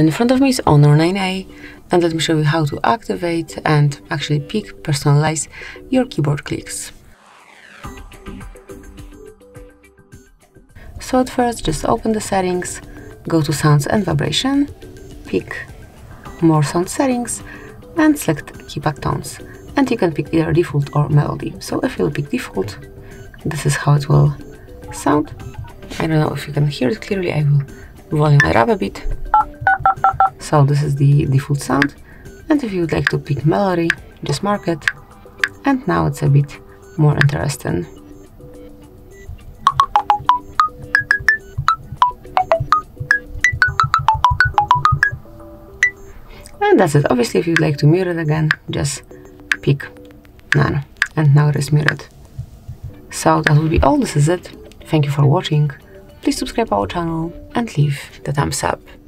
In front of me is Honor 9A, and let me show you how to activate and actually personalize your keyboard clicks. So at first, just open the settings, go to sounds and vibration, pick more sound settings and select keypad tones. And you can pick either default or melody. So if you'll pick default, this is how it will sound. I don't know if you can hear it clearly, I will volume it up a bit. So this is the default sound. And if you would like to pick melody, just mark it. And now it's a bit more interesting. And that's it. Obviously, if you'd like to mute it again, just pick none. And now it is muted. So that will be all. This is it. Thank you for watching. Please subscribe our channel and leave the thumbs up.